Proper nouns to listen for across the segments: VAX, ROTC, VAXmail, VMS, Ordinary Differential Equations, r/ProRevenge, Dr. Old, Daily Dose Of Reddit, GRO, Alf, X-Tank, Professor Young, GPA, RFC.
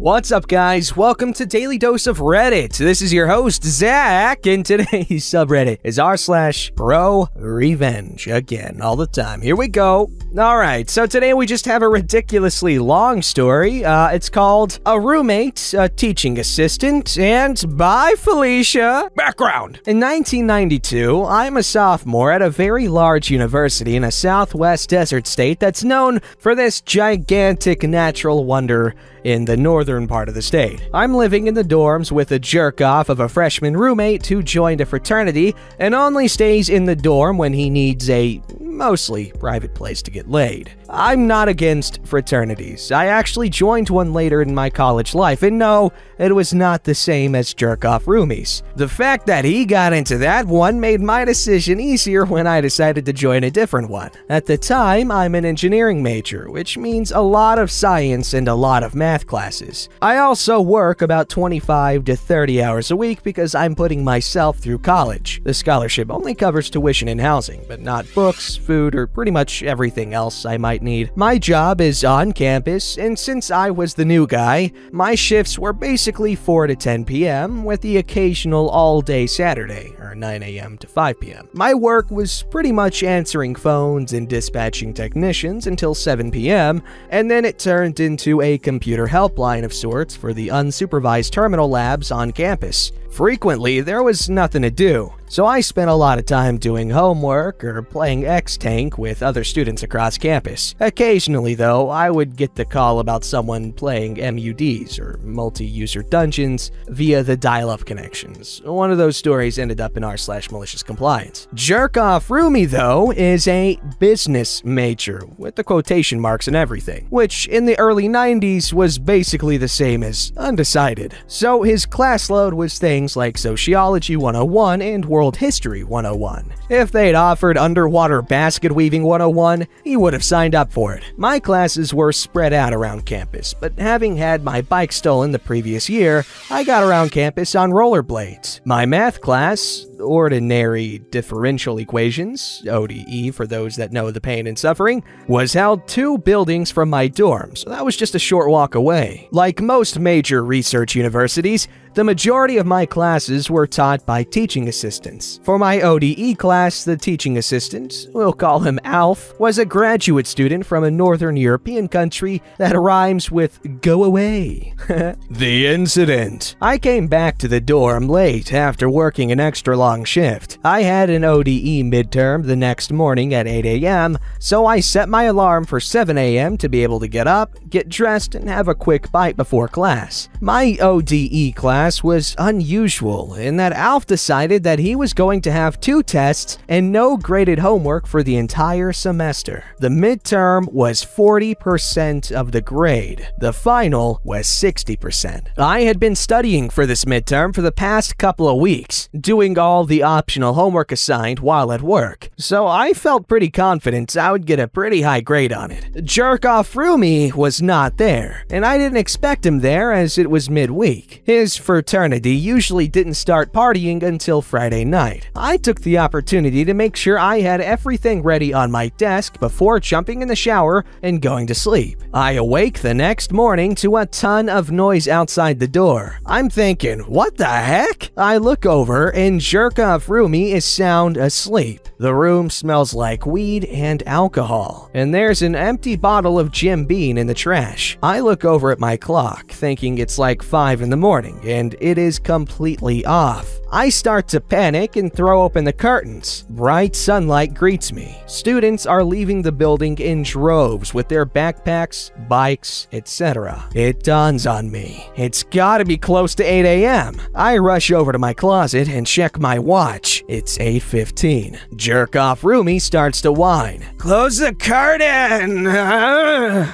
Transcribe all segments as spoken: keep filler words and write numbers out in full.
What's up, guys? Welcome to Daily Dose of Reddit. This is your host, Zach, and today's subreddit is r slash pro revenge. Again, all the time. Here we go. Alright, so today we just have a ridiculously long story. Uh, it's called A Roommate, A Teaching Assistant, and Bye Felicia. Background. In nineteen ninety-two, I'm a sophomore at a very large university in a southwest desert state that's known for this gigantic natural wonder in the northern part of the state. I'm living in the dorms with a jerk-off of a freshman roommate who joined a fraternity and only stays in the dorm when he needs a mostly private place to get laid. I'm not against fraternities. I actually joined one later in my college life, and no, it was not the same as jerk-off roomies. The fact that he got into that one made my decision easier when I decided to join a different one. At the time, I'm an engineering major, which means a lot of science and a lot of math classes. I also work about twenty-five to thirty hours a week because I'm putting myself through college. The scholarship only covers tuition and housing, but not books, food, or pretty much everything else I might need. My job is on campus, and since I was the new guy, my shifts were basically four to ten p m with the occasional all-day Saturday, or nine a m to five p m My work was pretty much answering phones and dispatching technicians until seven p m, and then it turned into a computer helpline of sorts for the unsupervised terminal labs on campus. Frequently, there was nothing to do, so I spent a lot of time doing homework or playing X-Tank with other students across campus. Occasionally, though, I would get the call about someone playing M U Ds, or multi-user dungeons, via the dial-up connections. One of those stories ended up in r slash malicious compliance. Jerk-off roomie, though, is a business major, with the quotation marks and everything, which in the early nineties was basically the same as undecided. So his class load was things like Sociology one oh one and World History one oh one. If they'd offered Underwater Basket Weaving one oh one, he would have signed up for it. My classes were spread out around campus, but having had my bike stolen the previous year, I got around campus on rollerblades. My math class, Ordinary Differential Equations, O D E for those that know the pain and suffering, was held two buildings from my dorm, so that was just a short walk away. Like most major research universities, the majority of my classes were taught by teaching assistants. For my O D E class, the teaching assistant, we'll call him Alf, was a graduate student from a northern European country that rhymes with go away. The incident. I came back to the dorm late after working an extra long shift. I had an O D E midterm the next morning at eight a m, so I set my alarm for seven a m to be able to get up, get dressed, and have a quick bite before class. My O D E class was unusual in that Alf decided that he was going to have two tests and no graded homework for the entire semester. The midterm was forty percent of the grade. The final was sixty percent. I had been studying for this midterm for the past couple of weeks, doing all all the optional homework assigned while at work, so I felt pretty confident I would get a pretty high grade on it. Jerk-off roomie was not there, and I didn't expect him there as it was midweek. His fraternity usually didn't start partying until Friday night. I took the opportunity to make sure I had everything ready on my desk before jumping in the shower and going to sleep. I awake the next morning to a ton of noise outside the door. I'm thinking, what the heck? I look over and jerk Jerk-off roomie is sound asleep. The room smells like weed and alcohol, and there's an empty bottle of Jim Beam in the trash. I look over at my clock, thinking it's like five in the morning, and it is completely off. I start to panic and throw open the curtains. Bright sunlight greets me. Students are leaving the building in droves with their backpacks, bikes, et cetera. It dawns on me. It's gotta be close to eight a m I rush over to my closet and check my watch. It's eight fifteen. Jerk-off roomie starts to whine. Close the curtain!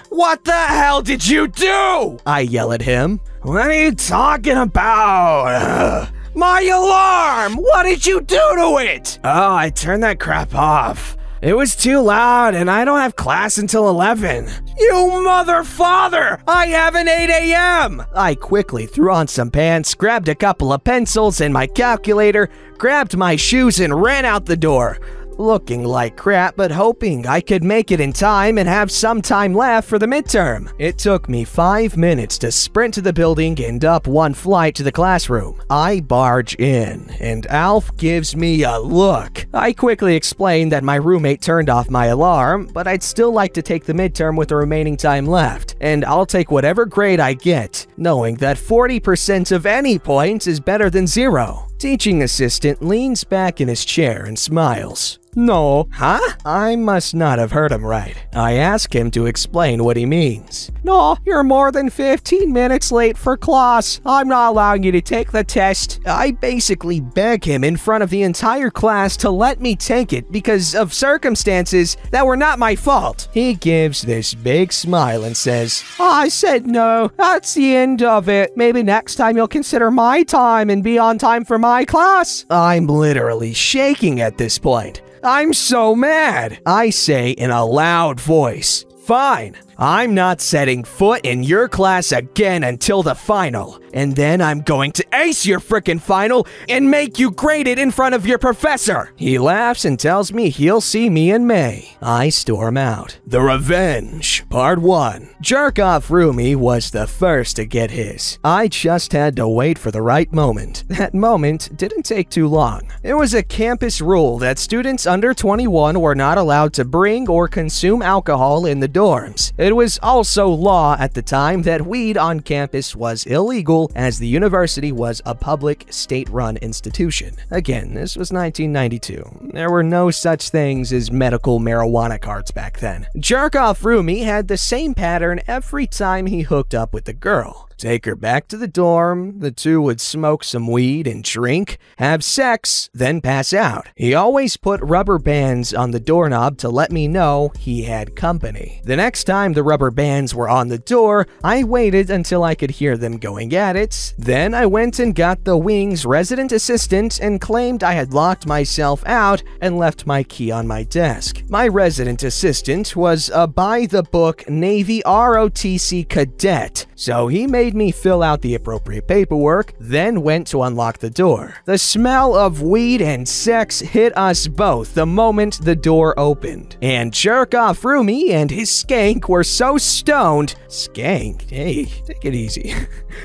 What the hell did you do? I yell at him. What are you talking about? My alarm! What did you do to it? Oh, I turned that crap off. It was too loud and I don't have class until eleven. You mother father! I have an eight a m I quickly threw on some pants, grabbed a couple of pencils and my calculator, grabbed my shoes and ran out the door. looking like crap but hoping I could make it in time and have some time left for the midterm. It took me five minutes to sprint to the building and up one flight to the classroom. I barge in, and Alf gives me a look. I quickly explain that my roommate turned off my alarm, but I'd still like to take the midterm with the remaining time left, and I'll take whatever grade I get, knowing that forty percent of any points is better than zero. Teaching assistant leans back in his chair and smiles. No, huh? I must not have heard him right. I ask him to explain what he means. No, you're more than fifteen minutes late for class. I'm not allowing you to take the test. I basically beg him in front of the entire class to let me take it because of circumstances that were not my fault. He gives this big smile and says, I said no, that's the end of it. Maybe next time you'll consider my time and be on time for my class. I'm literally shaking at this point. I'm so mad! I say in a loud voice, fine, I'm not setting foot in your class again until the final. And then I'm going to ace your frickin' final and make you grade it in front of your professor! He laughs and tells me he'll see me in May. I storm out. The Revenge, Part one. Jerk-off Rumi was the first to get his. I just had to wait for the right moment. That moment didn't take too long. It was a campus rule that students under twenty-one were not allowed to bring or consume alcohol in the dorms. It was also law at the time that weed on campus was illegal, as the university was a public, state-run institution. Again, this was nineteen ninety-two. There were no such things as medical marijuana cards back then. Jerk-off Rumi had the same pattern every time he hooked up with a girl. Take her back to the dorm, the two would smoke some weed and drink, have sex, then pass out. He always put rubber bands on the doorknob to let me know he had company. The next time the rubber bands were on the door, I waited until I could hear them going at it. Then I went and got the wing's resident assistant and claimed I had locked myself out and left my key on my desk. My resident assistant was a by-the-book Navy R O T C cadet, so he made me fill out the appropriate paperwork, then went to unlock the door. The smell of weed and sex hit us both the moment the door opened. And Jerk-Off Rumi and his skank were so stoned... Skank? Hey, take it easy.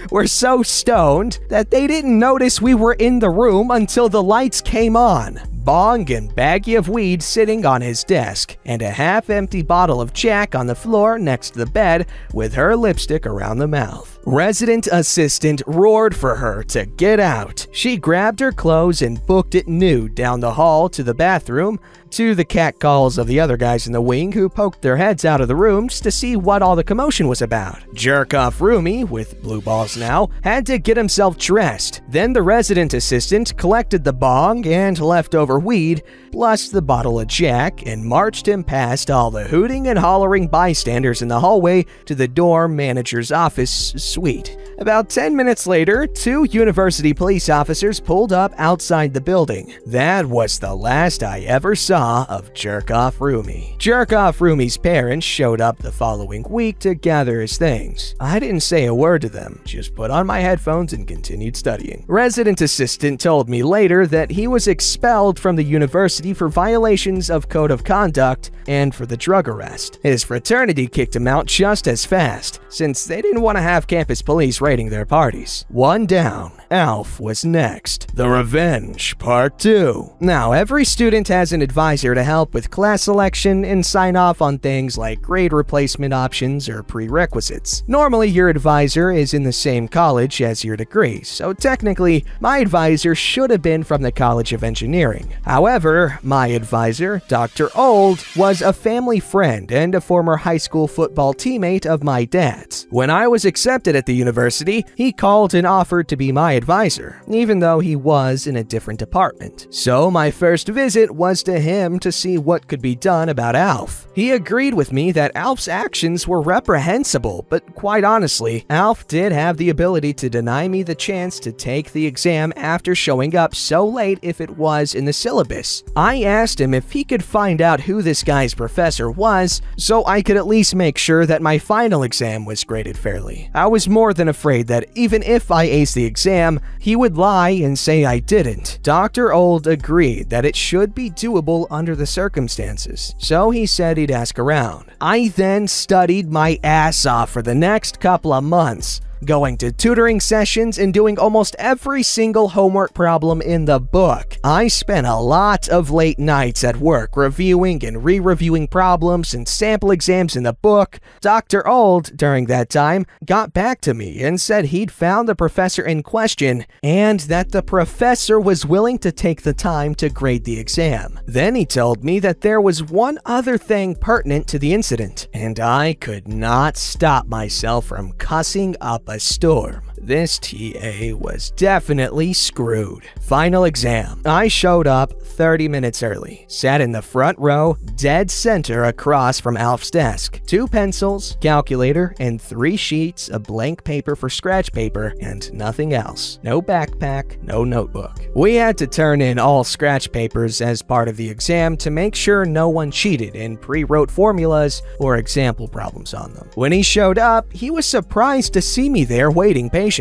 Were so stoned that they didn't notice we were in the room until the lights came on. Bong and baggie of weed sitting on his desk, and a half-empty bottle of Jack on the floor next to the bed with her lipstick around the mouth. Resident assistant roared for her to get out. She grabbed her clothes and booked it nude down the hall to the bathroom, to the catcalls of the other guys in the wing who poked their heads out of the rooms to see what all the commotion was about. Jerk-off Rumi, with blue balls now, had to get himself dressed. Then the resident assistant collected the bong and leftover weed, plus the bottle of Jack, and marched him past all the hooting and hollering bystanders in the hallway to the dorm manager's office suite. About ten minutes later, two university police officers pulled up outside the building. That was the last I ever saw of Jerk-Off Rumi. Jerk-Off Rumi's parents showed up the following week to gather his things. I didn't say a word to them, just put on my headphones and continued studying. Resident assistant told me later that he was expelled from the university for violations of code of conduct and for the drug arrest. His fraternity kicked him out just as fast, since they didn't want to have campus police raiding their parties. One down, Alf was next. The Revenge, Part two. Now, every student has an advisor to help with class selection and sign off on things like grade replacement options or prerequisites. Normally, your advisor is in the same college as your degree, so technically, my advisor should have been from the College of Engineering. However, my advisor, Doctor Old, was a family friend and a former high school football teammate of my dad's. When I was accepted at the university, he called and offered to be my advisor, even though he was in a different department. So my first visit was to him to see what could be done about Alf. He agreed with me that Alf's actions were reprehensible, but quite honestly, Alf did have the ability to deny me the chance to take the exam after showing up so late if it was in the syllabus. I asked him if he could find out who this guy's professor was so I could at least make sure that my final exam was graded fairly. I was more than a afraid that even if I aced the exam, he would lie and say I didn't. Doctor Old agreed that it should be doable under the circumstances, so he said he'd ask around. I then studied my ass off for the next couple of months, going to tutoring sessions and doing almost every single homework problem in the book. I spent a lot of late nights at work reviewing and re-reviewing problems and sample exams in the book. Doctor Old, during that time, got back to me and said he'd found the professor in question and that the professor was willing to take the time to grade the exam. Then he told me that there was one other thing pertinent to the incident, and I could not stop myself from cussing up a storm. This T A was definitely screwed. Final exam. I showed up thirty minutes early, sat in the front row, dead center across from Alf's desk. Two pencils, calculator, and three sheets of blank paper for scratch paper, and nothing else. No backpack, no notebook. We had to turn in all scratch papers as part of the exam to make sure no one cheated and pre-wrote formulas or example problems on them. When he showed up, he was surprised to see me there waiting patiently.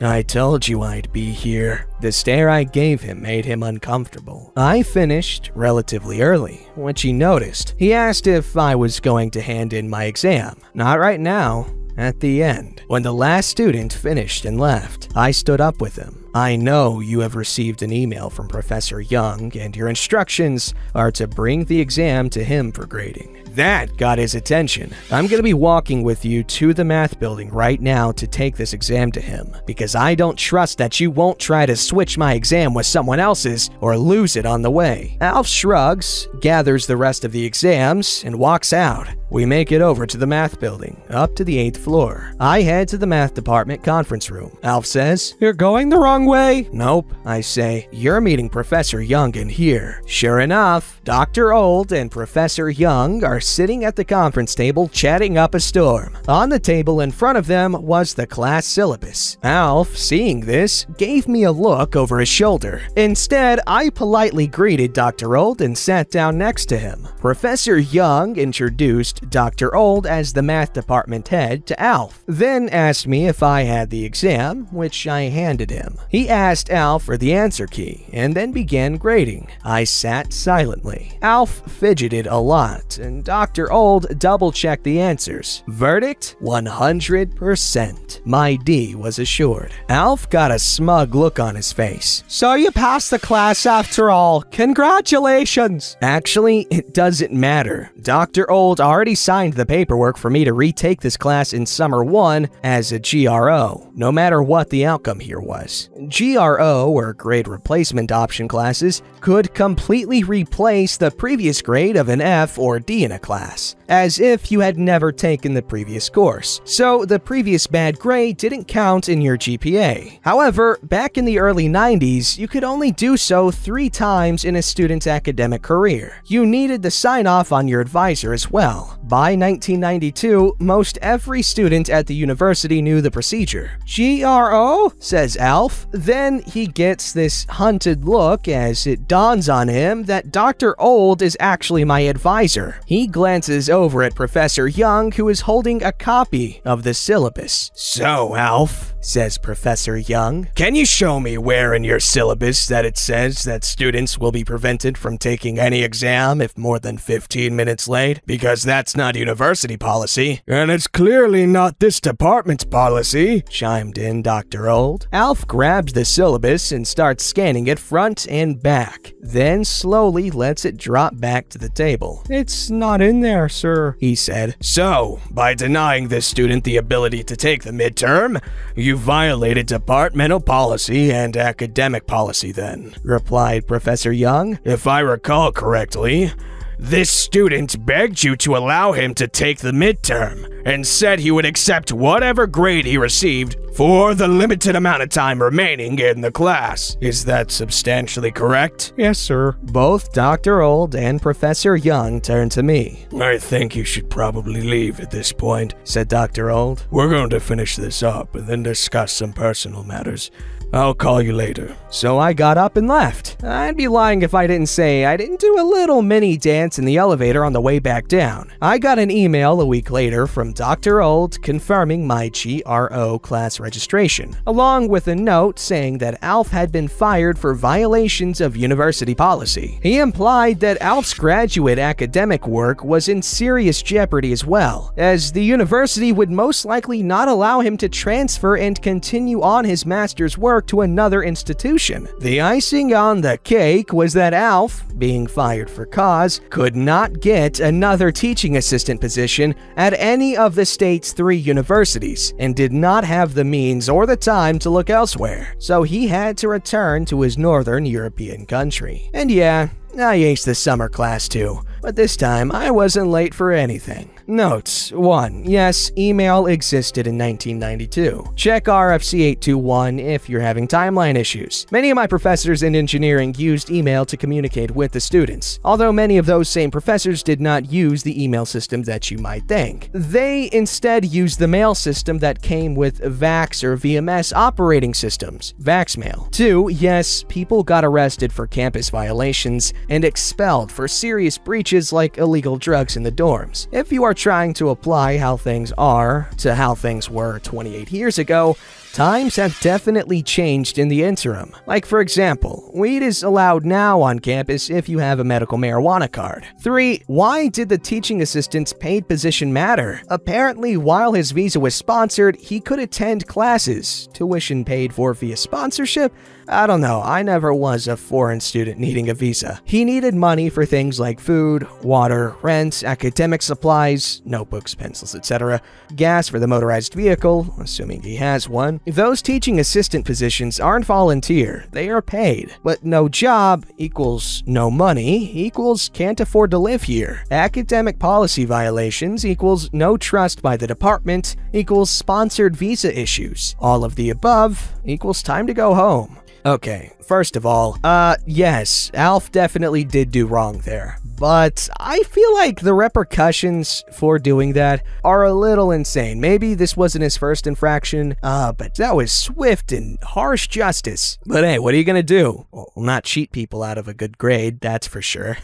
I told you I'd be here. The stare I gave him made him uncomfortable. I finished relatively early, which he noticed. He asked if I was going to hand in my exam. Not right now, at the end. When the last student finished and left, I stood up with him. I know you have received an email from Professor Young, and your instructions are to bring the exam to him for grading. That got his attention. I'm going to be walking with you to the math building right now to take this exam to him, because I don't trust that you won't try to switch my exam with someone else's or lose it on the way. Alf shrugs, gathers the rest of the exams, and walks out. We make it over to the math building, up to the eighth floor. I head to the math department conference room. Alf says, "You're going the wrong way?" "Nope," I say. "You're meeting Professor Young in here." Sure enough, Doctor Old and Professor Young are sitting at the conference table chatting up a storm. On the table in front of them was the class syllabus. Alf, seeing this, gave me a look over his shoulder. Instead, I politely greeted Doctor Old and sat down next to him. Professor Young introduced Doctor Old as the math department head to Alf, then asked me if I had the exam, which I handed him. He asked Alf for the answer key and then began grading. I sat silently. Alf fidgeted a lot, and Doctor Old double-checked the answers. Verdict? one hundred percent. My D was assured. Alf got a smug look on his face. "So you passed the class after all. Congratulations!" Actually, it doesn't matter. Doctor Old already signed the paperwork for me to retake this class in summer one as a G R O, no matter what the outcome here was. G R O, or grade replacement option classes, could completely replace the previous grade of an F or D in a class, as if you had never taken the previous course. So the previous bad grade didn't count in your G P A. However, back in the early nineties, you could only do so three times in a student's academic career. You needed the sign-off on your advisor as well. By nineteen ninety-two, most every student at the university knew the procedure. "G R O?" says Alf. Then he gets this hunted look as it dawns on him that Doctor Old is actually my advisor. He glances over over at Professor Young, who is holding a copy of the syllabus. "So, Alf," says Professor Young, "can you show me where in your syllabus that it says that students will be prevented from taking any exam if more than fifteen minutes late? Because that's not university policy." "And it's clearly not this department's policy," chimed in Doctor Old. Alf grabs the syllabus and starts scanning it front and back, then slowly lets it drop back to the table. "It's not in there, sir," he said. "So, by denying this student the ability to take the midterm, you violated departmental policy and academic policy then," replied Professor Young. "If I recall correctly, this student begged you to allow him to take the midterm and said he would accept whatever grade he received for the limited amount of time remaining in the class. Is that substantially correct?" "Yes, sir." Both Doctor Old and Professor Young turned to me. "I think you should probably leave at this point," said Doctor Old. "We're going to finish this up and then discuss some personal matters. I'll call you later. So I got up and left. I'd be lying if I didn't say I didn't do a little mini dance in the elevator on the way back down. I got an email a week later from Doctor Old confirming my G R O class registration, along with a note saying that Alf had been fired for violations of university policy. He implied that Alf's graduate academic work was in serious jeopardy as well, as the university would most likely not allow him to transfer and continue on his master's work to another institution. The icing on the cake was that Alf, being fired for cause, could not get another teaching assistant position at any of the state's three universities and did not have the means or the time to look elsewhere, so he had to return to his northern European country. And yeah, I aced the summer class too, but this time I wasn't late for anything. Notes one. Yes, email existed in nineteen ninety-two. Check R F C eight twenty-one if you're having timeline issues. Many of my professors in engineering used email to communicate with the students, although many of those same professors did not use the email system that you might think. They instead used the mail system that came with VAX or V M S operating systems, VAXmail. two. Yes, people got arrested for campus violations and expelled for serious breaches like illegal drugs in the dorms. If you are trying to apply how things are to how things were twenty-eight years ago, times have definitely changed in the interim. Like for example, weed is allowed now on campus if you have a medical marijuana card. three. Why did the teaching assistant's paid position matter? Apparently, while his visa was sponsored, he could attend classes, tuition paid for via sponsorship. I don't know, I never was a foreign student needing a visa. He needed money for things like food, water, rent, academic supplies, notebooks, pencils, et cetera, gas for the motorized vehicle, assuming he has one. Those teaching assistant positions aren't volunteer, they are paid. But no job equals no money equals can't afford to live here. Academic policy violations equals no trust by the department equals sponsored visa issues. All of the above equals time to go home. Okay, first of all, uh, yes, Alf definitely did do wrong there. But I feel like the repercussions for doing that are a little insane. Maybe this wasn't his first infraction, uh, but that was swift and harsh justice. But hey, what are you gonna do? Well, not cheat people out of a good grade, that's for sure.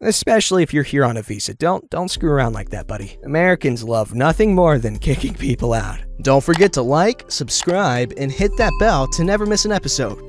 Especially if you're here on a visa. Don't, don't screw around like that, buddy. Americans love nothing more than kicking people out. Don't forget to like, subscribe, and hit that bell to never miss an episode.